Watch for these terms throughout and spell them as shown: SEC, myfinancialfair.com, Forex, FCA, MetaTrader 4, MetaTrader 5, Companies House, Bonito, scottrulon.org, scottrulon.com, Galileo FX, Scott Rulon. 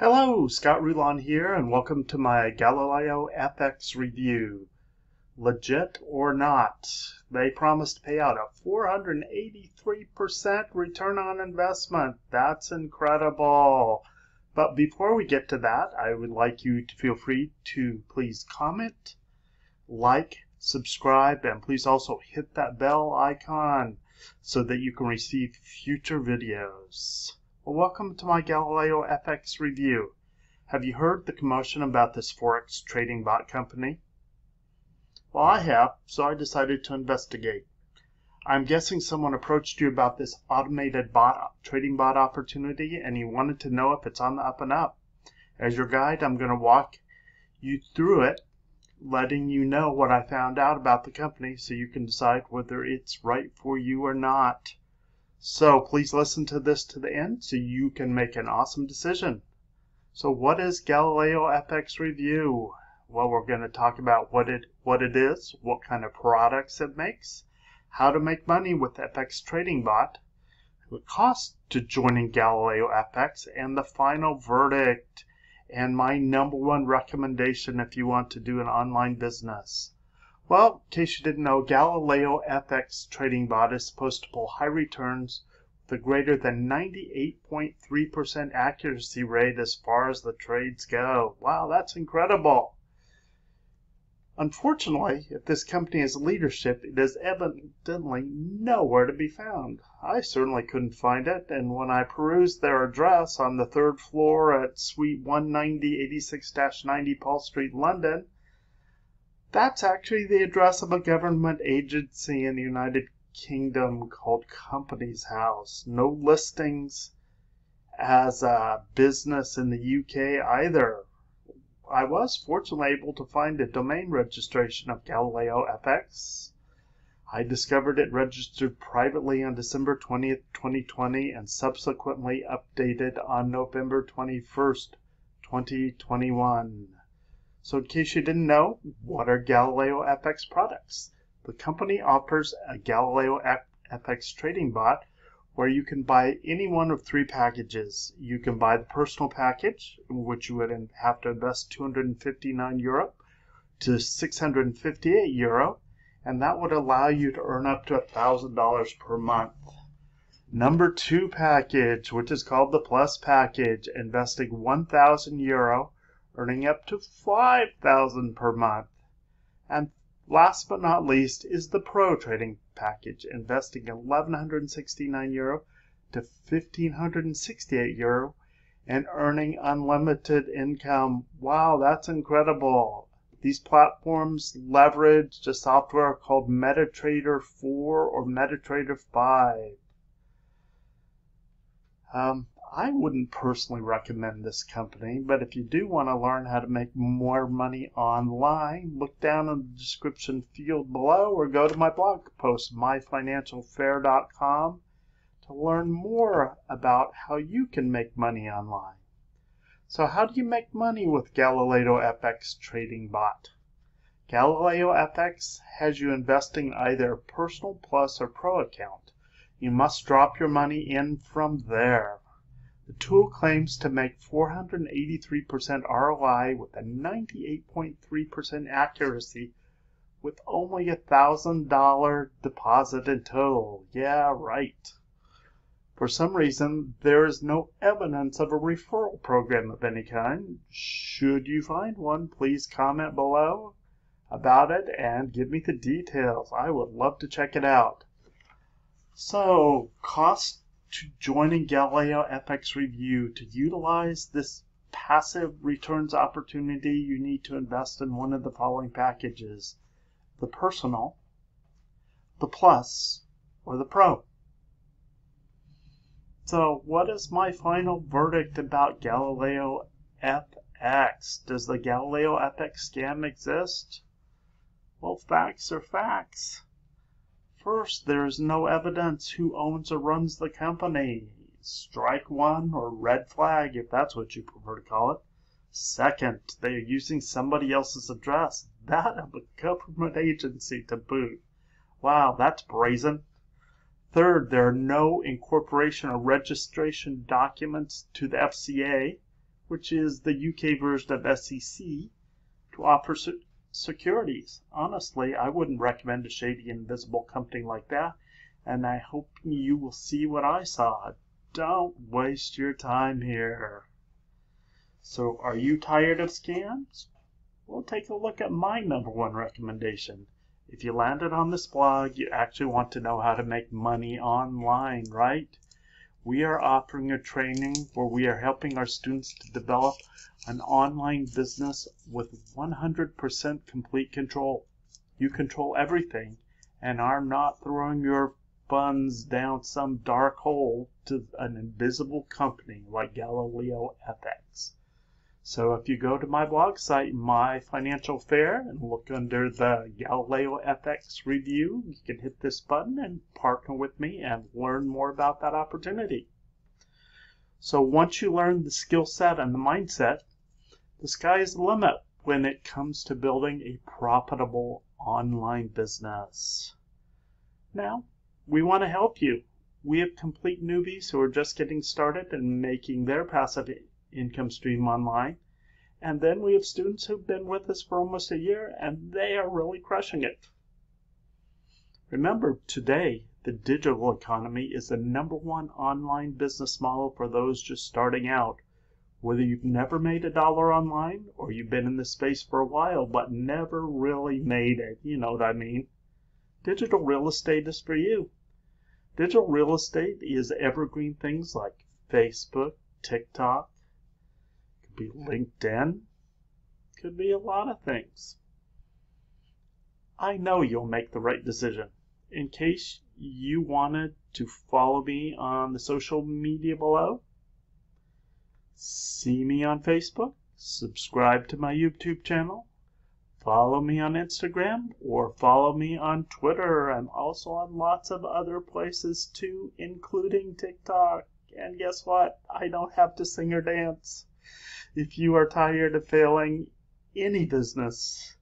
Hello, Scott Rulon here, and welcome to my Galileo FX review. Legit or not, they promised to pay out a 483% return on investment. That's incredible. But before we get to that, I would like you to feel free to please comment, like, subscribe, and please also hit that bell icon so that you can receive future videos. Welcome to my Galileo FX review. Have you heard the commotion about this Forex trading bot company? Well, I have, so I decided to investigate. I'm guessing someone approached you about this automated trading bot opportunity and you wanted to know if it's on the up and up. As your guide, I'm going to walk you through it, letting you know what I found out about the company so you can decide whether it's right for you or not. So please listen to this to the end so you can make an awesome decision. So what is Galileo FX Review? Well, we're going to talk about what it is, what kind of products it makes, how to make money with FX Trading Bot, the cost to joining Galileo FX, and the final verdict, and my #1 recommendation if you want to do an online business. Well, in case you didn't know, Galileo FX Trading Bot is supposed to pull high returns with a greater than 98.3% accuracy rate as far as the trades go. Wow, that's incredible. Unfortunately, if this company has leadership, it is evidently nowhere to be found. I certainly couldn't find it, and when I perused their address on the 3rd floor at Suite 190, 86-90 Paul Street, London, that's actually the address of a government agency in the United Kingdom called Companies House. No listings as a business in the UK either. I was fortunately able to find a domain registration of Galileo FX. I discovered it registered privately on December 20th, 2020 and subsequently updated on November 21st, 2021. So in case you didn't know, what are Galileo FX products? The company offers a Galileo FX trading bot where you can buy any one of three packages. You can buy the personal package, in which you would have to invest €259 to €658, and that would allow you to earn up to $1,000 per month. #2 package, which is called the Plus package, investing €1,000 earning up to $5,000 per month. And last but not least is the Pro Trading Package, investing €1,169 to €1,568 and earning unlimited income. Wow, that's incredible. These platforms leverage the software called MetaTrader 4 or MetaTrader 5. I wouldn't personally recommend this company, but if you do want to learn how to make more money online, look down in the description field below or go to my blog post, myfinancialfair.com, to learn more about how you can make money online. So how do you make money with Galileo FX Trading Bot? Galileo FX has you investing either Personal Plus or Pro account. You must drop your money in from there. The tool claims to make 483% ROI with a 98.3% accuracy with only $1,000 deposit in total. Yeah, right. For some reason, there is no evidence of a referral program of any kind. Should you find one, please comment below about it and give me the details. I would love to check it out. So, cost to joining Galileo FX Review. To utilize this passive returns opportunity, you need to invest in one of the following packages: the Personal, the Plus, or the Pro. So what is my final verdict about Galileo FX? Does the Galileo FX scam exist? Well, facts are facts. First, there is no evidence who owns or runs the company. Strike one, or red flag, if that's what you prefer to call it. Second, they are using somebody else's address, that of a government agency to boot. Wow, that's brazen. Third, there are no incorporation or registration documents to the FCA, which is the UK version of SEC, to offer securities. Honestly, I wouldn't recommend a shady, invisible company like that, and I hope you will see what I saw. Don't waste your time here. So, are you tired of scams? Well, take a look at my #1 recommendation. If you landed on this blog, you actually want to know how to make money online, right? We are offering a training where we are helping our students to develop an online business with 100% complete control. You control everything and are not throwing your funds down some dark hole to an invisible company like Galileo FX. So if you go to my blog site, My Financial Fair, and look under the Galileo FX review, you can hit this button and partner with me and learn more about that opportunity. So once you learn the skill set and the mindset, the sky is the limit when it comes to building a profitable online business. Now, we want to help you. We have complete newbies who are just getting started and making their passive income stream online, and then we have students who've been with us for almost a year and they are really crushing it. Remember, today the digital economy is the #1 online business model for those just starting out. Whether you've never made $1 online or you've been in this space for a while but never really made it, you know what I mean, digital real estate is for you. Digital real estate is evergreen things like Facebook, TikTok, be LinkedIn, could be a lot of things. I know you'll make the right decision. In case you wanted to follow me on the social media below, see me on Facebook, subscribe to my YouTube channel, follow me on Instagram, or follow me on Twitter. I'm also on lots of other places too, including TikTok. And guess what? I don't have to sing or dance. If you are tired of failing any business,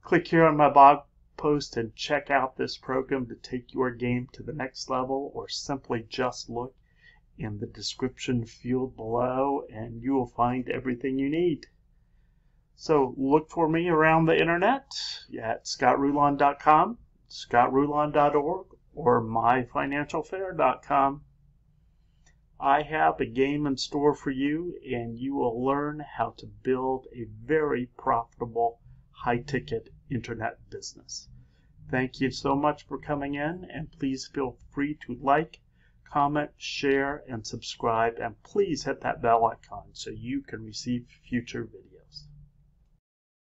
click here on my blog post and check out this program to take your game to the next level, or simply just look in the description field below and you will find everything you need. So look for me around the internet at scottrulon.com, scottrulon.org, or myfinancialfair.com. I have a game in store for you, and you will learn how to build a very profitable, high-ticket internet business. Thank you so much for coming in, and please feel free to like, comment, share, and subscribe, and please hit that bell icon so you can receive future videos.